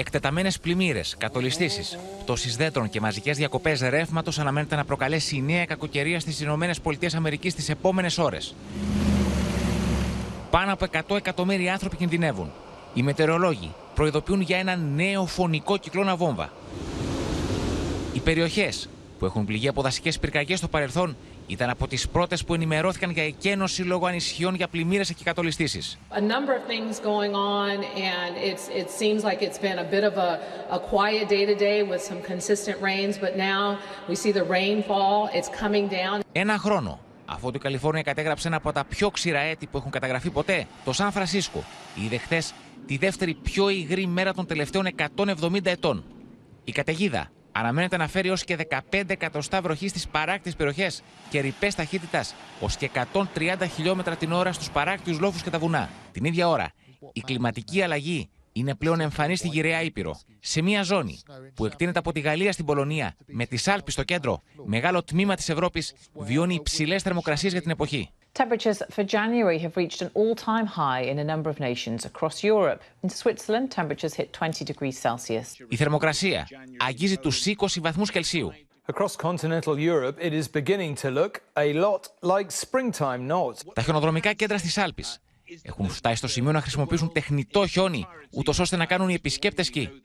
Εκτεταμένες πλημμύρες, κατολιστήσεις, πτώσεις δέντρων και μαζικές διακοπές ρεύματος αναμένεται να προκαλέσει η νέα κακοκαιρία στις ΗΠΑ τις επόμενες ώρες. Πάνω από 100 εκατομμύρια άνθρωποι κινδυνεύουν. Οι μετεωρολόγοι προειδοποιούν για έναν νέο φωνικό κυκλώνα βόμβα. Οι περιοχές που έχουν πληγεί από δασικές πυρκαγιές στο παρελθόν ήταν από τις πρώτες που ενημερώθηκαν για εκκαίνωση λόγω ανησυχιών για πλημμύρες και κατολιστήσεις. Ένα χρόνο αφότου η Καλιφόρνια κατέγραψε ένα από τα πιο ξηρά έτη που έχουν καταγραφεί ποτέ, το Σαν Φρανσίσκο είδε χθες τη δεύτερη πιο υγρή μέρα των τελευταίων 170 ετών. Η καταιγίδα αναμένεται να φέρει ως και 15 εκατοστά βροχή στις παράκτιες περιοχές και ρηπές ταχύτητας ως και 130 χιλιόμετρα την ώρα στους παράκτιους λόφους και τα βουνά. Την ίδια ώρα, η κλιματική αλλαγή είναι πλέον εμφανή στη γυραιά Ήπειρο, σε μια ζώνη που εκτείνεται από τη Γαλλία στην Πολωνία, με τις Άλπεις στο κέντρο, μεγάλο τμήμα της Ευρώπης βιώνει υψηλές θερμοκρασίες για την εποχή. Temperatures for January have reached an all-time high in a number of nations across Europe. In Switzerland, temperatures hit 20 degrees Celsius. Η θερμοκρασία αγγίζει τους 20 βαθμούς Κελσίου. Across continental Europe, it is beginning to look a lot like springtime knots. Τα χιονοδρομικά κέντρα στις Άλπεις έχουν φτάσει στο σημείο να χρησιμοποιήσουν τεχνητό χιόνι, ούτως ώστε να κάνουν οι επισκέπτες σκι.